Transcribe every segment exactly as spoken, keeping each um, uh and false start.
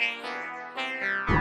Live the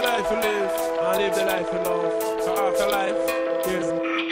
life you live, and live the life you love. So after life, there's